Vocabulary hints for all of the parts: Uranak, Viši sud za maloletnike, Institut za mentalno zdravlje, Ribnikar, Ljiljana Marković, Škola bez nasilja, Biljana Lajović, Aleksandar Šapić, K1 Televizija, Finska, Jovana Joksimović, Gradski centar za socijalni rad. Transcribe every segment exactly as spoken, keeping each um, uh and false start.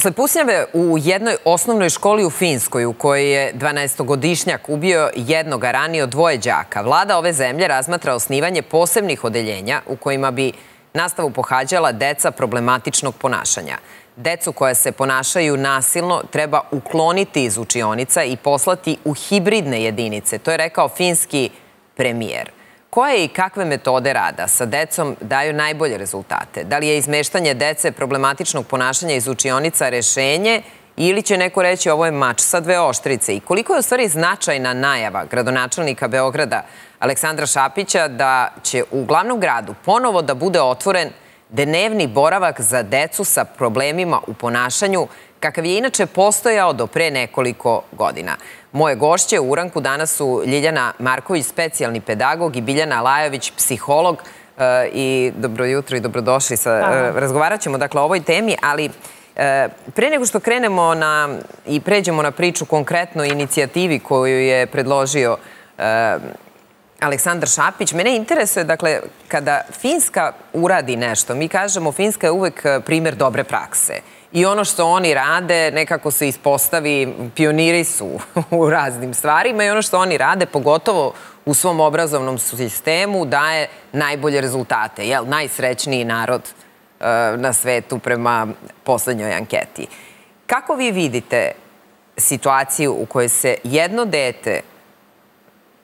Posle pucnjave u jednoj osnovnoj školi u Finskoj, u kojoj je dvanaestogodišnjak ubio jednog, a ranio dvoje đaka, vlada ove zemlje razmatra osnivanje posebnih odeljenja u kojima bi nastavu pohađala deca problematičnog ponašanja. Decu koja se ponašaju nasilno treba ukloniti iz učionica i poslati u hibridne jedinice, to je rekao finski premijer. Koje i kakve metode rada sa decom daju najbolje rezultate? Da li je izmeštanje dece problematičnog ponašanja iz učionica rešenje ili će neko reći ovo je mač sa dve oštrice? I koliko je u stvari značajna najava gradonačelnika Beograda Aleksandra Šapića da će u glavnom gradu ponovo da bude otvoren dnevni boravak za decu sa problemima u ponašanju, kakav je inače postojao do pre nekoliko godina. Moje gošće u Uranku danas su Ljiljana Marković, specijalni pedagog, i Biljana Lajović, psiholog. I dobro jutro i dobrodošli. Razgovarat ćemo dakle o ovoj temi, ali pre nego što krenemo i pređemo na priču konkretno inicijativi koju je predložio Aleksandar Šapić, mene interesuje, dakle, kada Finska uradi nešto, mi kažemo Finska je uvek primer dobre prakse. I ono što oni rade nekako se ispostavi, pioniri su u raznim stvarima i ono što oni rade, pogotovo u svom obrazovnom sistemu, daje najbolje rezultate. Jel, najsrećniji narod na svetu prema poslednjoj anketi. Kako vi vidite situaciju u kojoj se jedno dete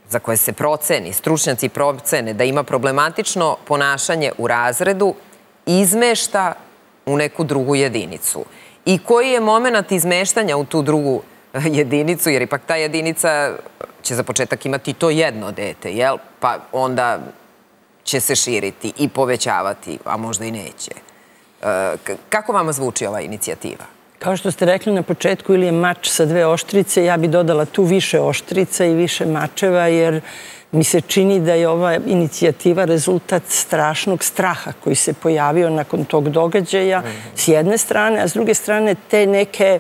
za koje se proceni, stručnjaci procene da ima problematično ponašanje u razredu, izmešta u neku drugu jedinicu? I koji je moment izmeštanja u tu drugu jedinicu, jer ipak ta jedinica će za početak imati to jedno dete, jel? Pa onda će se širiti i povećavati, a možda i neće. Kako vama zvuči ova inicijativa? Kao što ste rekli na početku, ili je mač sa dve oštrice, ja bi dodala tu više oštrica i više mačeva, jer mi se čini da je ova inicijativa rezultat strašnog straha koji se pojavio nakon tog događaja s jedne strane, a s druge strane te neke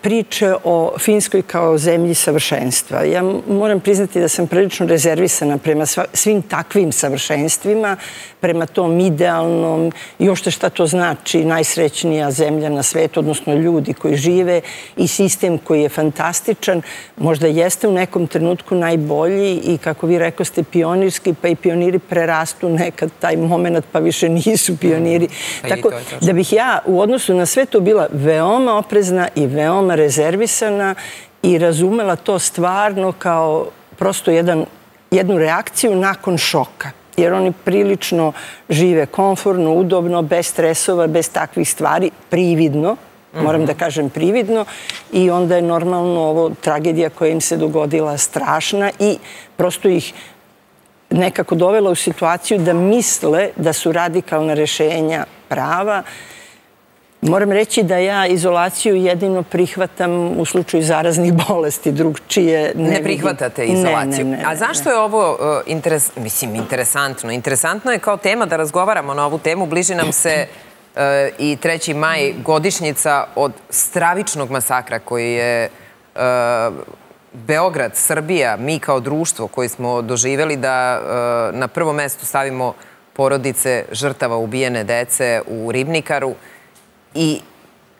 priče o Finskoj kao zemlji savršenstva. Ja moram priznati da sam prilično rezervisana prema svim takvim savršenstvima, prema tom idealnom, i ošte šta to znači najsrećnija zemlja na svetu, odnosno ljudi koji žive i sistem koji je fantastičan, možda jeste u nekom trenutku najbolji i, kako vi rekoste, pionirski, pa i pioniri prerastu nekad taj moment, pa više nisu pioniri. Tako da bih ja u odnosu na sve to bila veoma oprezna i veoma rezervisana i razumela to stvarno kao prosto jednu reakciju nakon šoka. Jer oni prilično žive komforno, udobno, bez stresova, bez takvih stvari, prividno, moram da kažem prividno, i onda je normalno ovo tragedija koja im se dogodila strašna i prosto ih nekako dovela u situaciju da misle da su radikalna rešenja prava. Moram reći da ja izolaciju jedino prihvatam u slučaju zaraznih bolesti, drugčije ne vidim. Ne prihvatate izolaciju. A zašto je ovo interesantno? Interesantno je kao tema da razgovaramo na ovu temu. Bliži nam se i treći maj, godišnjica od stravičnog masakra koji je Beograd, Srbija, mi kao društvo koji smo doživjeli, da na prvo mesto stavimo porodice žrtava ubijene dece u Ribnikaru. I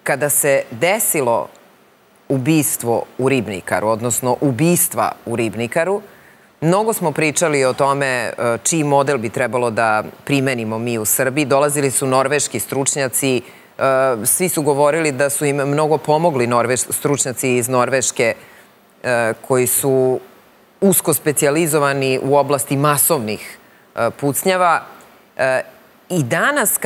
kada se desilo ubistvo u Ribnikaru, odnosno ubistva u Ribnikaru, mnogo smo pričali o tome čiji model bi trebalo da primenimo mi u Srbiji. Dolazili su norveški stručnjaci, svi su govorili da su im mnogo pomogli stručnjaci iz Norveške koji su usko specijalizovani u oblasti masovnih pucnjava. I danas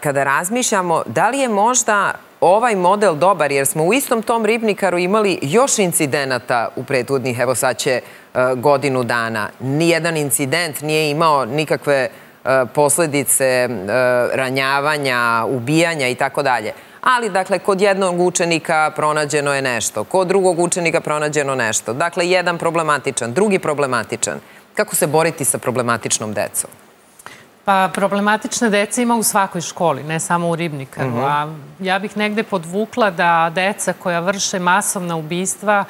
kada razmišljamo da li je možda ovaj model dobar, jer smo u istom tom Ribnikaru imali još incidenata u prethodnih, evo sad će godinu dana. Nijedan incident nije imao nikakve posledice ranjavanja, ubijanja i tako dalje. Ali, dakle, kod jednog učenika pronađeno je nešto, kod drugog učenika pronađeno nešto. Dakle, jedan problematičan, drugi problematičan. Kako se boriti sa problematičnom decom? Pa problematična deca ima u svakoj školi, ne samo u Ribnikaru. Ja bih negde podvukla da deca koja vrše masovna ubistva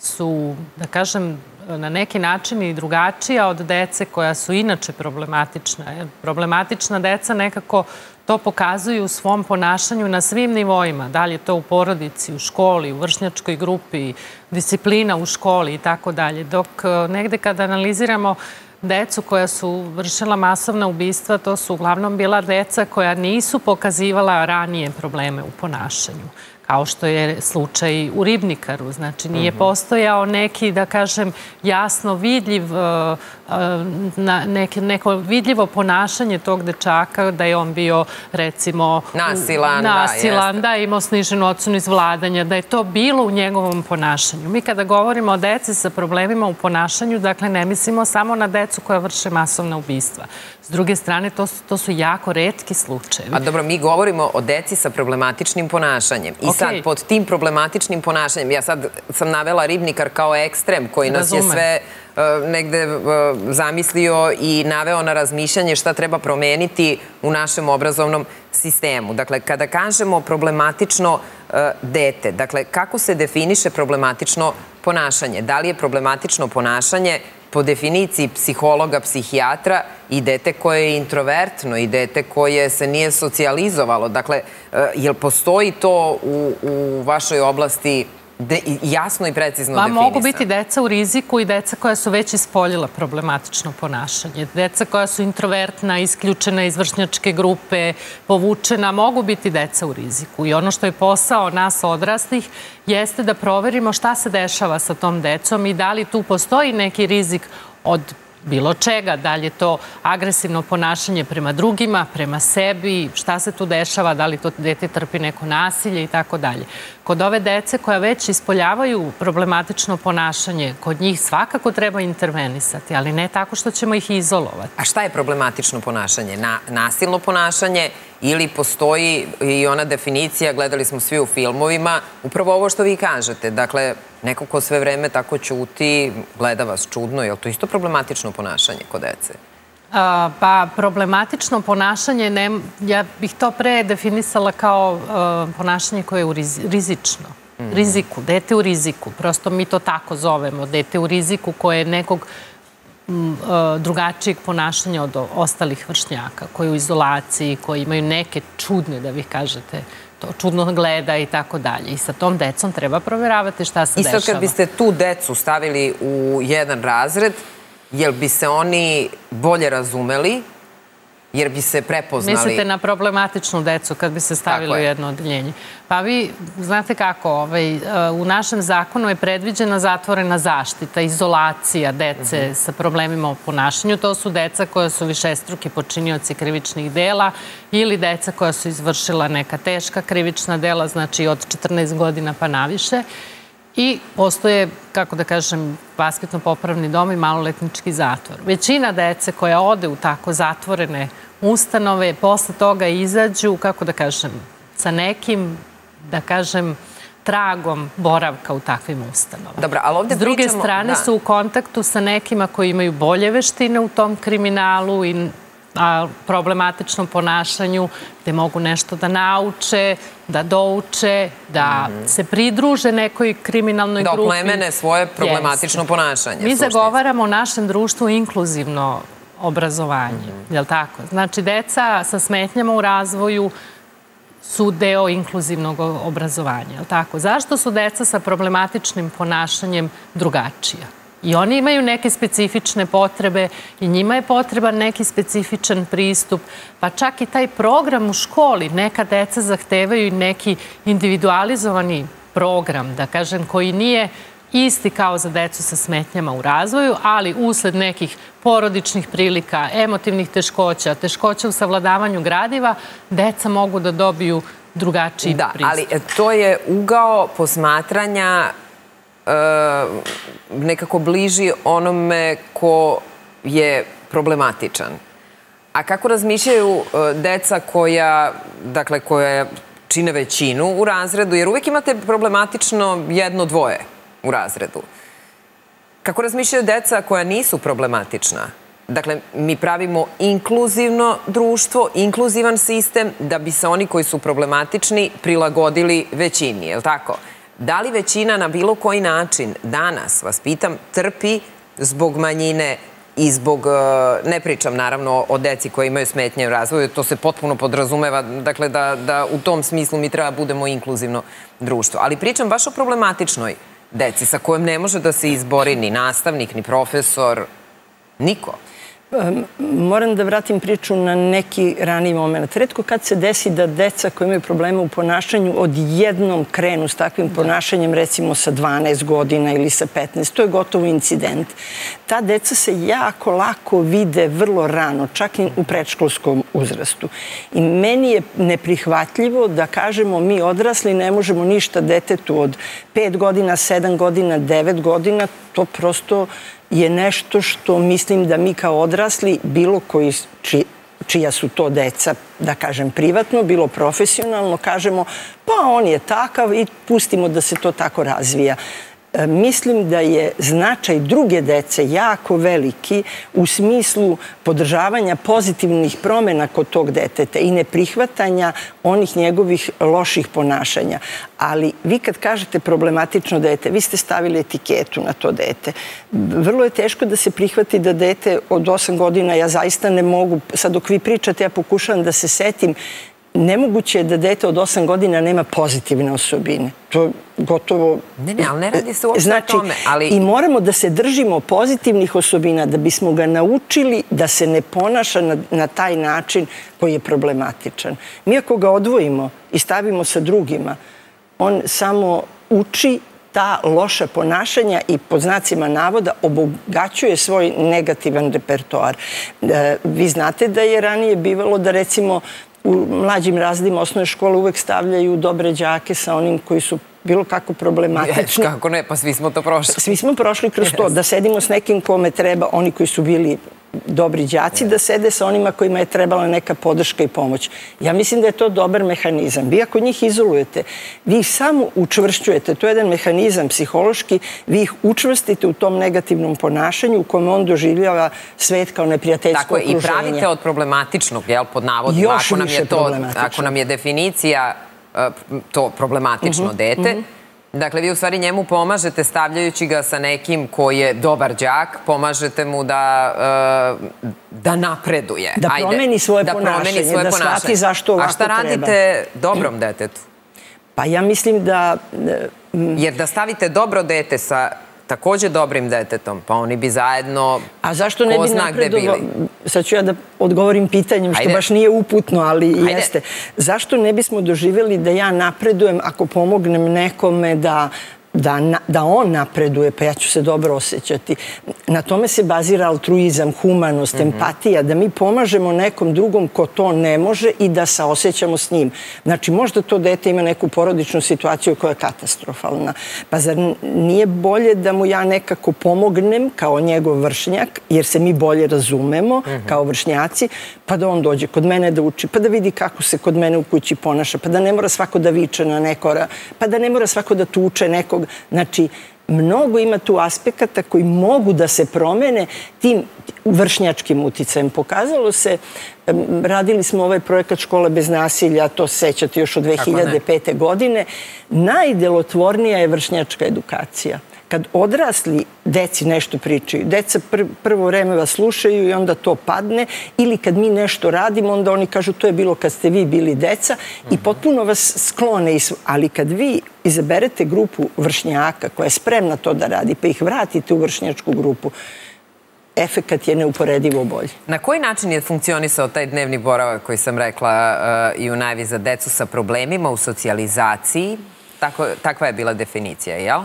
su, da kažem, na neki način i drugačija od dece koja su inače problematična. Problematična deca nekako to pokazuju u svom ponašanju na svim nivoima, da li je to u porodici, u školi, u vršnjačkoj grupi, disciplina u školi i tako dalje. Dok negde kada analiziramo decu koja su vršila masovna ubistva, to su uglavnom bila deca koja nisu pokazivala ranije probleme u ponašanju, kao što je slučaj u Ribnikaru. Znači, nije postojao neki, da kažem, jasno vidljiv, neko vidljivo ponašanje tog dečaka, da je on bio, recimo, nasilan, da je imao sniženu ocenu iz vladanja, da je to bilo u njegovom ponašanju. Mi kada govorimo o deci sa problemima u ponašanju, dakle, ne mislimo samo na decu koja vrše masovna ubistva. S druge strane, to su jako retki slučajevi. A dobro, mi govorimo o deci sa problematičnim ponašanjem. I sad, pod tim problematičnim ponašanjem, ja sad sam navela Ribnikar kao ekstrem koji nas je sve negde zamislio i naveo na razmišljanje šta treba promeniti u našem obrazovnom sistemu. Dakle, kada kažemo problematično dete, dakle, kako se definiše problematično ponašanje? Da li je problematično ponašanje po definiciji psihologa, psihijatra i dete koje je introvertno i dete koje se nije socijalizovalo? Dakle, jel postoji to u vašoj oblasti jasno i precizno definisano? Mogu biti deca u riziku i deca koja su već ispoljila problematično ponašanje. Deca koja su introvertna, isključena iz vršnjačke grupe, povučena, mogu biti deca u riziku. I ono što je posao nas odraslih jeste da proverimo šta se dešava sa tom decom i da li tu postoji neki rizik od bilo čega, da li je to agresivno ponašanje prema drugima, prema sebi, šta se tu dešava, da li to dete trpi neko nasilje i tako dalje. Kod ove dece koja već ispoljavaju problematično ponašanje, kod njih svakako treba intervenisati, ali ne tako što ćemo ih izolovati. A šta je problematično ponašanje? Nasilno ponašanje ili postoji i ona definicija, gledali smo svi u filmovima, upravo ovo što vi kažete, dakle, neko ko sve vreme tako ćuti, gleda vas čudno, je li to isto problematično ponašanje kod dece? Pa problematično ponašanje, ja bih to pre definisala kao ponašanje koje je rizično. Riziku, dete u riziku. Prosto mi to tako zovemo, dete u riziku koje je nekog drugačijeg ponašanja od ostalih vršnjaka, koji je u izolaciji, koji imaju neke čudne, da vi kažete, to čudno gleda i tako dalje. I sa tom decom treba proveravati šta se dešava. I sad kad biste tu decu stavili u jedan razred, jel bi se oni bolje razumeli, jer bi se prepoznali? Mislite na problematičnu decu kad bi se stavili u jedno odeljenje? Pa vi, znate kako, u našem zakonu je predviđena zatvorena zaštita, izolacija dece sa problemima u ponašanju. To su deca koja su višestruki počinioci krivičnih dela ili deca koja su izvršila neka teška krivična dela, znači od četrnaest godina pa naviše. I postoje, kako da kažem, vaspitno-popravni dom i maloletnički zatvor. Većina dece koja ode u tako zatvorene ustanove, posle toga izađu, kako da kažem, sa nekim, da kažem, tragom boravka u takvim ustanovama. S druge strane su u kontaktu sa nekima koji imaju bolje veštine u tom kriminalu i problematičnom ponašanju, gde mogu nešto da nauče, da douče, da se pridruže nekoj kriminalnoj grupi. Da oplemene svoje problematično ponašanje. Mi zagovaramo u našem društvu inkluzivno obrazovanje, je li tako? Znači, deca sa smetnjama u razvoju su deo inkluzivnog obrazovanja, je li tako? Zašto su deca sa problematičnim ponašanjem drugačija? I oni imaju neke specifične potrebe i njima je potreban neki specifičan pristup. Pa čak i taj program u školi, neka deca zahtevaju neki individualizovani program, da kažem, koji nije isti kao za decu sa smetnjama u razvoju, ali usled nekih porodičnih prilika, emotivnih teškoća, teškoća u savladavanju gradiva, deca mogu da dobiju drugačiji pristup. Da, ali to je ugao posmatranja nekako bliži onome ko je problematičan. A kako razmišljaju deca koja, dakle, koja čine većinu u razredu, jer uvijek imate problematično jedno dvoje u razredu. Kako razmišljaju deca koja nisu problematična? Dakle, mi pravimo inkluzivno društvo, inkluzivan sistem, da bi se oni koji su problematični prilagodili većini, je li tako? Da li većina na bilo koji način danas, vas pitam, trpi zbog manjine i zbog, ne pričam naravno o deci koje imaju smetnje u razvoju, to se potpuno podrazumeva, dakle da u tom smislu mi treba budemo inkluzivno društvo. Ali pričam baš o problematičnoj deci sa kojom ne može da se izbori ni nastavnik, ni profesor, niko. Moram da vratim priču na neki raniji moment. Retko kad se desi da deca koja imaju probleme u ponašanju odjednom krenu s takvim ponašanjem, recimo sa dvanaest godina ili sa petnaest, to je gotovo incident. Ta deca se jako lako vide vrlo rano, čak i u predškolskom uzrastu. I meni je neprihvatljivo da kažemo mi odrasli ne možemo ništa detetu od pet godina, sedam godina, devet godina, to prosto je nešto što mislim da mi kao odrasli, bilo koji, čija su to deca, da kažem privatno, bilo profesionalno, kažemo pa on je takav i pustimo da se to tako razvija. Mislim da je značaj druge dece jako veliki u smislu podržavanja pozitivnih promjena kod tog deteta i neprihvatanja onih njegovih loših ponašanja. Ali vi kad kažete problematično dete, vi ste stavili etiketu na to dete. Vrlo je teško da se prihvati da dete od osam godina, ja zaista ne mogu, sad dok vi pričate ja pokušavam da se setim, nemoguće je da dete od osam godina nema pozitivne osobine. To gotovo... Ne, ne, ali ne radi se uopšte o tome. I moramo da se držimo pozitivnih osobina da bismo ga naučili da se ne ponaša na taj način koji je problematičan. Mi ako ga odvojimo i stavimo sa drugima, on samo uči ta loša ponašanja i pod znacima navoda obogaćuje svoj negativan repertoar. Vi znate da je ranije bivalo da recimo u mlađim razredima osnovne škole uvek stavljaju dobre đake sa onim koji su bilo kako problematični. Kako ne, pa svi smo to prošli. Svi smo prošli kroz to, da sedimo s nekim kome treba, oni koji su bili dobri đaci, da sede sa onima kojima je trebala neka podrška i pomoć. Ja mislim da je to dobar mehanizam. Vi ako njih izolujete, vi ih samo učvršćujete, to je jedan mehanizam psihološki, vi ih učvrstite u tom negativnom ponašanju u kojem on doživljava svet kao neprijateljsko okruženje. Tako je, i pravite od problematičnog, jel, pod navodima, ako nam je to, ako nam je definicija to problematično dete. Dakle, vi u stvari njemu pomažete stavljajući ga sa nekim koji je dobar đak, pomažete mu da napreduje. Da promeni svoje ponašanje, da shvati zašto ovako treba. A šta radite dobrom detetu? Pa ja mislim da... Jer da stavite dobro dete sa takođe dobrim detetom, pa oni bi zajedno... A zašto ne bi napredovao? Sad ću ja da odgovorim pitanjem, što baš nije uputno, ali jeste. Zašto ne bismo doživjeli da ja napredujem ako pomognem nekome da... da on napreduje, pa ja ću se dobro osjećati. Na tome se bazira altruizam, humanost, empatija, da mi pomažemo nekom drugom ko to ne može i da saosećamo s njim. Znači, možda to dete ima neku porodičnu situaciju koja je katastrofalna. Pa zar nije bolje da mu ja nekako pomognem kao njegov vršnjak, jer se mi bolje razumemo kao vršnjaci, pa da on dođe kod mene da uči, pa da vidi kako se kod mene u kući ponaša, pa da ne mora svako da viče na nekora, pa da ne mora svako da tuče nekog. Znači, mnogo ima tu aspekata koji mogu da se promene tim vršnjačkim uticajem. Pokazalo se, radili smo ovaj projekat Škola bez nasilja, to sećate još od dve hiljade pete godine, najdelotvornija je vršnjačka edukacija. Kad odrasli deci nešto pričaju, deca prvo vreme vas slušaju i onda to padne, ili kad mi nešto radimo, onda oni kažu to je bilo kad ste vi bili deca i potpuno vas sklone. Ali kad vi izaberete grupu vršnjaka koja je spremna to da radi, pa ih vratite u vršnjačku grupu, efekat je neuporedivo bolji. Na koji način je funkcionisao taj dnevni boravak koji sam rekla i u najavi za decu sa problemima u socijalizaciji? Takva je bila definicija, jel?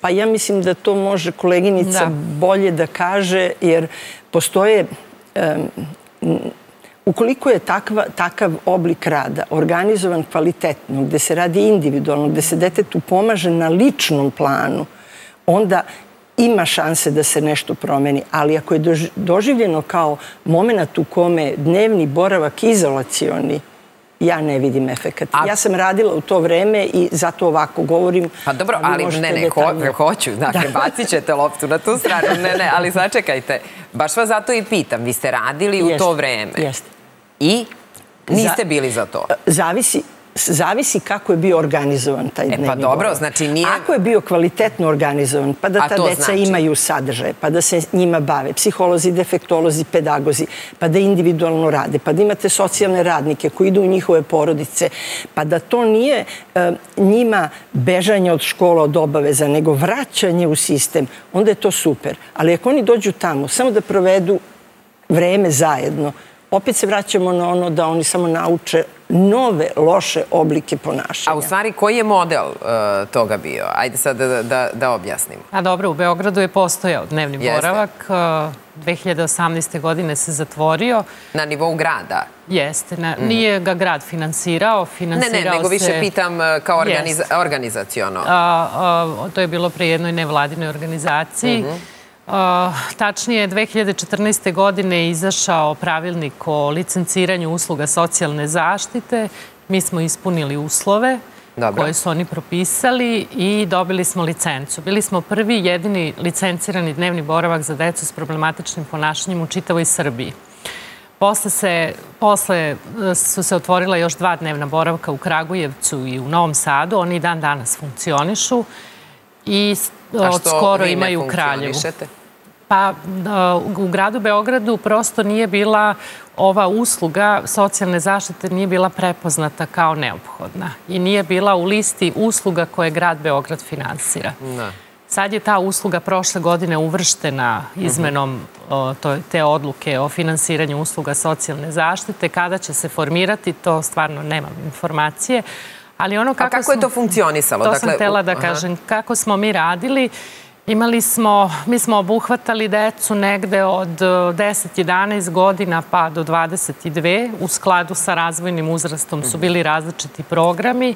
Pa ja mislim da to može koleginica bolje da kaže, jer postoje, ukoliko je takav oblik rada organizovan kvalitetno, gde se radi individualno, gde se detetu pomaže na ličnom planu, onda ima šanse da se nešto promeni. Ali ako je doživljeno kao moment u kome dnevni boravak izolacioni, ja ne vidim efekat. Ja sam radila u to vreme i zato ovako govorim. Pa dobro, ali ne, ne, hoću. Dakle, bacit ćete loptu na tu stranu. Ne, ne, ali sačekajte. Baš vas zato i pitam. Vi ste radili u to vreme. Jeste. I niste bili za to. Zavisi zavisi kako je bio organizovan taj dnevni boravak. Ako je bio kvalitetno organizovan, pa da ta deca imaju sadržaje, pa da se njima bave psiholozi, defektolozi, pedagozi, pa da individualno rade, pa da imate socijalne radnike koji idu u njihove porodice, pa da to nije njima bežanje od škola, od obaveza, nego vraćanje u sistem, onda je to super. Ali ako oni dođu tamo, samo da provedu vreme zajedno, opet se vraćamo na ono da oni samo nauče nove, loše oblike ponašanja. A u stvari, koji je model toga bio? Ajde sad da objasnimo. A dobro, u Beogradu je postojao dnevni boravak. dve hiljade osamnaeste. godine se zatvorio. Na nivou grada? Jeste. Nije ga grad finansirao. Ne, ne, nego više pitam kao organizaciono. To je bilo pre jednoj nevladinoj organizaciji. Tačnije, dve hiljade četrnaeste. godine je izašao pravilnik o licenciranju usluga socijalne zaštite. Mi smo ispunili uslove koje su oni propisali i dobili smo licencu. Bili smo prvi jedini licencirani dnevni boravak za decu s problematičnim ponašanjem u čitavoj Srbiji. Posle su se otvorila još dva dnevna boravka u Kragujevcu i u Novom Sadu. Oni i dan danas funkcionišu i odskoro imaju u Kraljevu. Pa u gradu Beogradu prosto nije bila ova usluga socijalne zaštite nije bila prepoznata kao neophodna i nije bila u listi usluga koje grad Beograd finansira. Sad je ta usluga prošle godine uvrštena izmenom te odluke o finansiranju usluga socijalne zaštite. Kada će se formirati, to stvarno nemam informacije. Ali ono kako... A kako je to funkcionisalo? To sam htela da kažem. Kako smo mi radili... Imali smo, mi smo obuhvatali decu negde od deset do jedanaest godina pa do dvadeset dva. U skladu sa razvojnim uzrastom su bili različiti programi.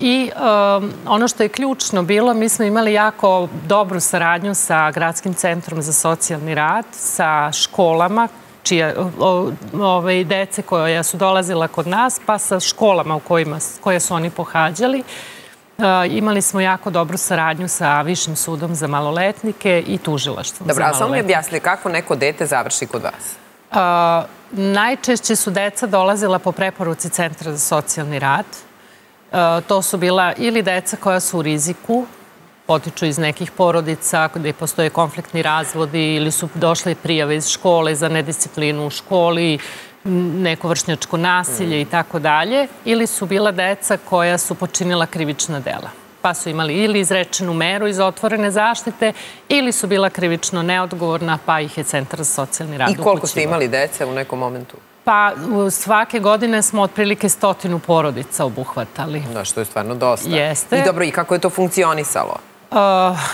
I ono što je ključno bilo, mi smo imali jako dobru saradnju sa Gradskim centrom za socijalni rad, sa školama, dece koja su dolazila kod nas, pa sa školama koje su oni pohađali. Imali smo jako dobru saradnju sa Višim sudom za maloletnike i tužilaštvom za maloletnike. Dobro, a samo mi objasnili kako neko dete završi kod vas? Najčešće su deca dolazila po preporuci Centra za socijalni rad. To su bila ili deca koja su u riziku, potiču iz nekih porodica gde postoje konfliktni razvodi ili su došle prijave iz škole za nedisciplinu u školi, neko vršnjačko nasilje i tako dalje, ili su bila deca koja su počinila krivična dela. Pa su imali ili izrečenu meru iz otvorene zaštite, ili su bila krivično neodgovorna, pa ih je Centar za socijalni rad upućivao. I koliko ste imali dece u nekom momentu? Pa svake godine smo otprilike stotinu porodica obuhvatali. Da, što je stvarno dosta. Jeste. I dobro, i kako je to funkcionisalo?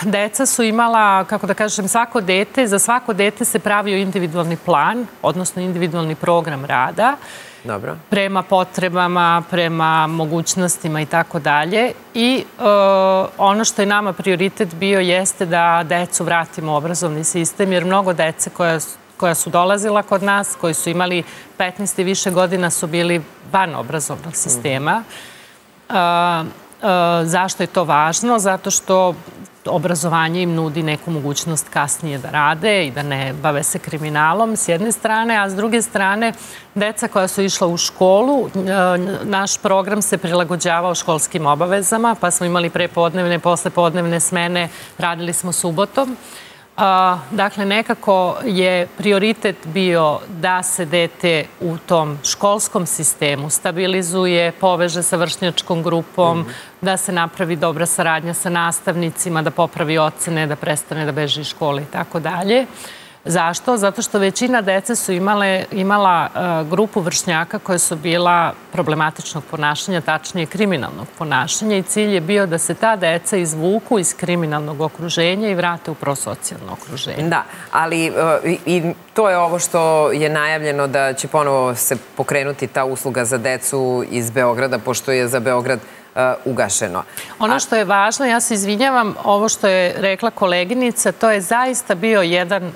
Deca su imala, kako da kažem, svako dete, za svako dete se pravio individualni plan, odnosno individualni program rada prema potrebama, prema mogućnostima i tako dalje. I ono što je nama prioritet bio jeste da decu vratimo u obrazovni sistem, jer mnogo dece koja su dolazila kod nas, koji su imali petnaest i više godina, su bili van obrazovnog sistema. Zašto je to važno? Zato što obrazovanje im nudi neku mogućnost kasnije da rade i da ne bave se kriminalom s jedne strane, a s druge strane deca koja su išla u školu, naš program se prilagođavao školskim obavezama, pa smo imali prepodnevne, poslepodnevne smene, radili smo subotom. Dakle, nekako je prioritet bio da se dete u tom školskom sistemu stabilizuje, poveže sa vršnjačkom grupom, da se napravi dobra saradnja sa nastavnicima, da popravi ocene, da prestane da beži iz škole i tako dalje. Zašto? Zato što većina dece su imale, imala grupu vršnjaka koja su bila problematičnog ponašanja, tačnije kriminalnog ponašanja, i cilj je bio da se ta deca izvuku iz kriminalnog okruženja i vrate u prosocijalno okruženje. Da, ali i to je ovo što je najavljeno da će ponovo se pokrenuti ta usluga za decu iz Beograda, pošto je za Beograd ugašeno. Ono što je važno, ja se izvinjavam, ovo što je rekla koleginica, to je zaista bio jedan,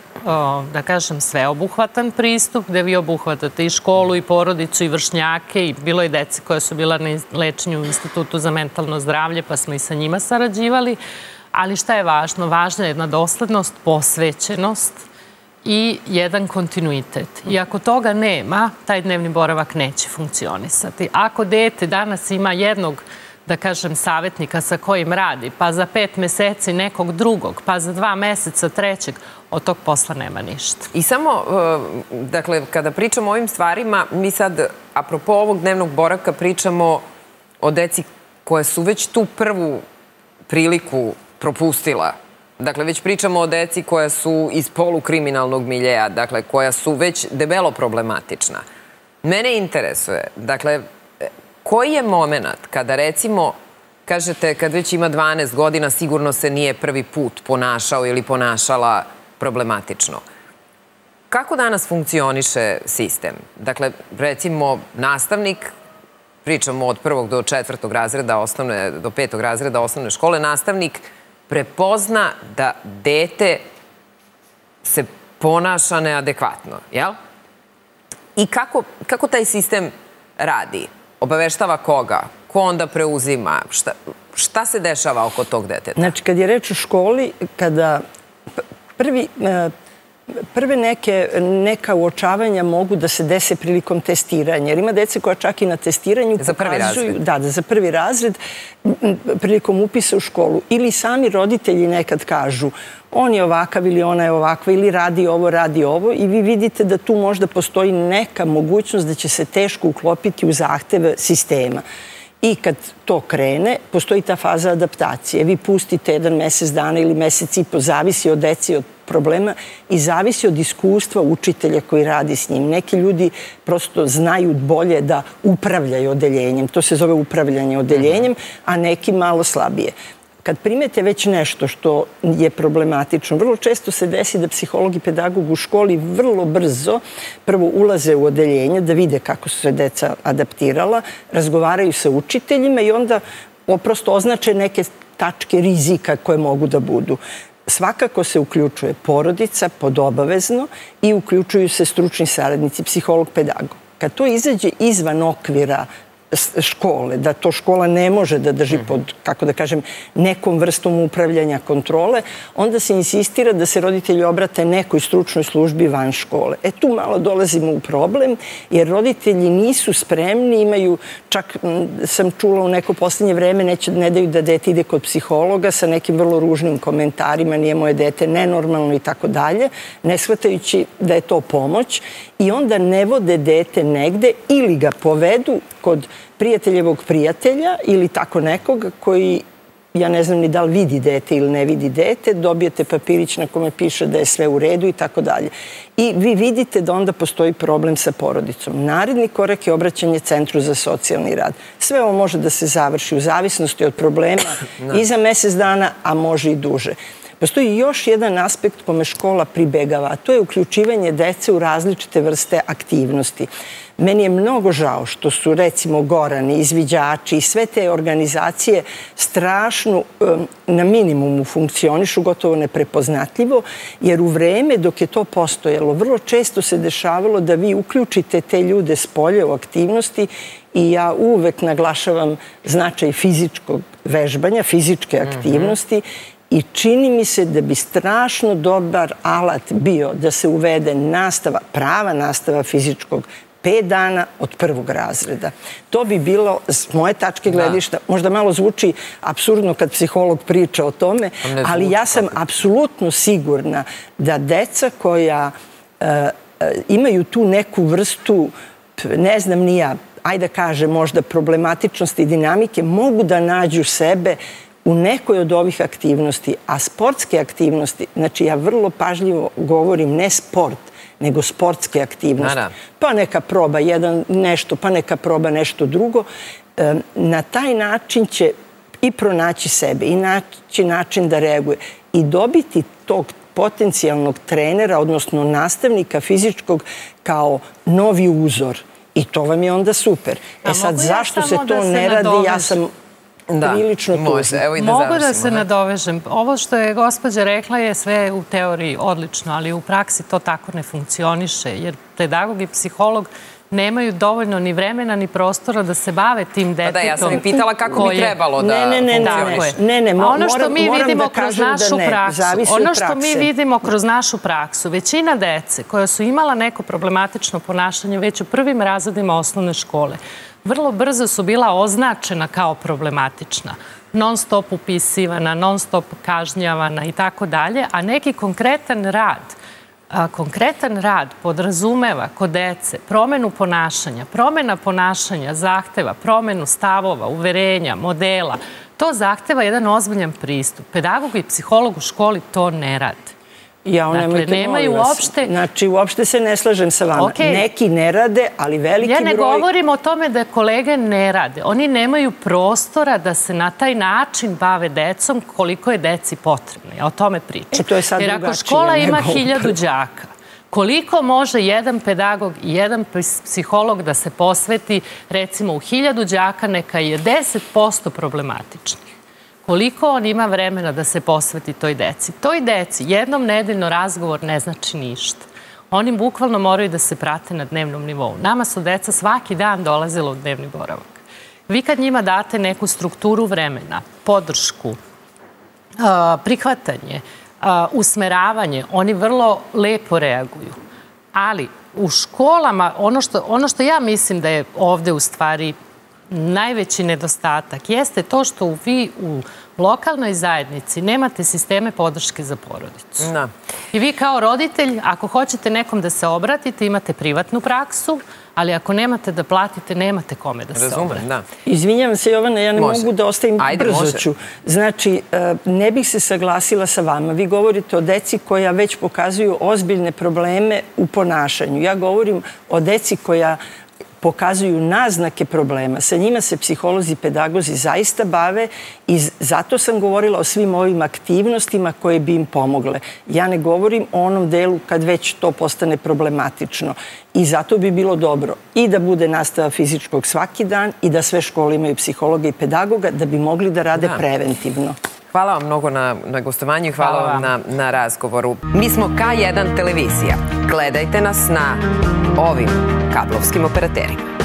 da kažem, sveobuhvatan pristup, gde vi obuhvatate i školu, i porodicu, i vršnjake, i bilo je dece koja su bila na lečenju u Institutu za mentalno zdravlje, pa smo i sa njima sarađivali. Ali šta je važno? Važna je jedna doslednost, posvećenost i jedan kontinuitet. I ako toga nema, taj dnevni boravak neće funkcionisati. Ako dete danas ima jednog, da kažem, savjetnika sa kojim radi, pa za pet meseci nekog drugog, pa za dva meseca trećeg, od tog posla nema ništa. I samo, dakle, kada pričamo o ovim stvarima, mi sad, apropo ovog dnevnog boravka, pričamo o deci koja su već tu prvu priliku propustila. Dakle, već pričamo o deci koja su iz polukriminalnog miljeja, dakle, koja su već debelo problematična. Mene interesuje, dakle, koji je moment kada, recimo, kažete, kad već ima dvanaest godina, sigurno se nije prvi put ponašao ili ponašala problematično. Kako danas funkcioniše sistem? Dakle, recimo, nastavnik, pričamo od prvog do četvrtog razreda osnovne, do petog razreda osnovne škole, nastavnik prepozna da dete se ponaša neadekvatno, jel? I kako, kako taj sistem radi? Obaveštava koga? Ko onda preuzima? Šta, šta se dešava oko tog deteta? Znači, kad je reč o školi, kada prvi, prve neke, neka uočavanja mogu da se dese prilikom testiranja, jer ima dece koja čak i na testiranju za prvi pokazuju, razred. Da, za prvi razred, prilikom upisa u školu. Ili sami roditelji nekad kažu on je ovakav ili ona je ovakva, ili radi ovo, radi ovo, i vi vidite da tu možda postoji neka mogućnost da će se teško uklopiti u zahteve sistema. I kad to krene, postoji ta faza adaptacije. Vi pustite jedan mesec dana ili mesec i po, zavisi od deci, od problema, i zavisi od iskustva učitelja koji radi s njim. Neki ljudi prosto znaju bolje da upravljaju odeljenjem. To se zove upravljanje odeljenjem, a neki malo slabije. Kad primete već nešto što je problematično, vrlo često se desi da psiholog i pedagog u školi vrlo brzo prvo ulaze u odeljenje da vide kako su se deca adaptirala, razgovaraju sa učiteljima i onda prosto označe neke tačke rizika koje mogu da budu. Svakako se uključuje porodica podobavezno i uključuju se stručni saradnici, psiholog, pedagog. Kad to izađe izvan okvira škole, da to škola ne može da drži pod, kako da kažem, nekom vrstom upravljanja kontrole, onda se insistira da se roditelji obrate nekoj stručnoj službi van škole. E tu malo dolazimo u problem, jer roditelji nisu spremni, imaju, čak sam čula u neko poslednje vreme, ne daju da dete ide kod psihologa sa nekim vrlo ružnim komentarima, nije moje dete nenormalno i tako dalje, ne shvatajući da je to pomoć, i onda ne vode dete negde ili ga povedu kod prijateljevog prijatelja ili tako nekog koji, ja ne znam ni da li vidi dete ili ne vidi dete, dobijete papirić na kome piše da je sve u redu i tako dalje. I vi vidite da onda postoji problem sa porodicom. Naredni korak je obraćanje Centru za socijalni rad. Sve ovo može da se završi u zavisnosti od problema i za mesec dana, a može i duže. Postoji još jedan aspekt kome škola pribegava, a to je uključivanje dece u različite vrste aktivnosti. Meni je mnogo žao što su, recimo, Gorani, izviđači i sve te organizacije strašno na minimumu funkcionišu, gotovo neprepoznatljivo, jer u vreme dok je to postojalo, vrlo često se dešavalo da vi uključite te ljude s polja u aktivnosti, i ja uvek naglašavam značaj fizičkog vežbanja, fizičke aktivnosti, i čini mi se da bi strašno dobar alat bio da se uvede nastava, prava nastava fizičkog, pet dana od prvog razreda. To bi bilo, s moje tačke gledišta, možda malo zvuči apsurdno kad psiholog priča o tome, ali ja sam apsolutno sigurna da deca koja imaju tu neku vrstu, ne znam ni ja, ajde da kaže možda problematičnosti i dinamike, mogu da nađu sebe u nekoj od ovih aktivnosti, a sportske aktivnosti, znači ja vrlo pažljivo govorim ne sport, nego sportske aktivnosti. Pa neka proba jedan nešto, pa neka proba nešto drugo. Na taj način će i pronaći sebe, i naći način da reaguje. I dobiti tog potencijalnog trenera, odnosno nastavnika fizičkog, kao novi uzor. I to vam je onda super. E sad, zašto se to ne radi, ja sam... Da, može. Mogu da se nadovežem. Ovo što je gospođa rekla je sve u teoriji odlično, ali u praksi to tako ne funkcioniše, jer pedagog i psiholog nemaju dovoljno ni vremena ni prostora da se bave tim detetom. Pa da, ja sam im pitala kako bi trebalo da funkcioniš. Ne, ne, ono što mi vidimo kroz našu praksu, ono što mi vidimo kroz našu praksu, većina dece koja su imala neko problematično ponašanje već u prvim razredima osnovne škole, vrlo brzo su bila označena kao problematična. Non stop upisivana, non stop kažnjavana i tako dalje, a neki konkretan rad Konkretan rad podrazumeva kod dece promenu ponašanja, promena ponašanja zahteva promenu stavova, uverenja, modela. To zahteva jedan ozbiljan pristup. Pedagog i psiholog u školi to ne rade. Dakle, nemaju uopšte... Znači, uopšte se ne slažem sa vama. Neki ne rade, ali veliki broj... Ja ne govorim o tome da kolege ne rade. Oni nemaju prostora da se na taj način bave decom koliko je deci potrebno. Ja o tome pričam. Jer ako škola ima hiljadu đaka, koliko može jedan pedagog i jedan psiholog da se posveti, recimo u hiljadu đaka neka je deset posto problematični. Koliko on ima vremena da se posveti toj deci. Toj deci jednom nedeljno razgovor ne znači ništa. Oni bukvalno moraju da se prate na dnevnom nivou. Nama su deca svaki dan dolazila u dnevni boravak. Vi kad njima date neku strukturu vremena, podršku, prihvatanje, usmeravanje, oni vrlo lepo reaguju. Ali u školama, ono što, ono što ja mislim da je ovde u stvari najveći nedostatak jeste to što vi u lokalnoj zajednici nemate sisteme podrške za porodicu. I vi kao roditelj, ako hoćete nekom da se obratite, imate privatnu praksu, ali ako nemate da platite, nemate kome da se obratite. Izvinjavam se, Jovana, ja ne mogu da ostavim brzoću. Znači, ne bih se saglasila sa vama. Vi govorite o deci koja već pokazuju ozbiljne probleme u ponašanju. Ja govorim o deci koja pokazuju naznake problema. Sa njima se psiholozi i pedagozi zaista bave i zato sam govorila o svim ovim aktivnostima koje bi im pomogle. Ja ne govorim o onom delu kad već to postane problematično. I zato bi bilo dobro i da bude nastava fizičkog svaki dan i da sve škole imaju psihologa i pedagoga da bi mogli da rade preventivno. Hvala vam mnogo na gostovanju i hvala vam na razgovoru. Mi smo K jedan Televizija. Gledajte nas na ovim kablovskim operaterima.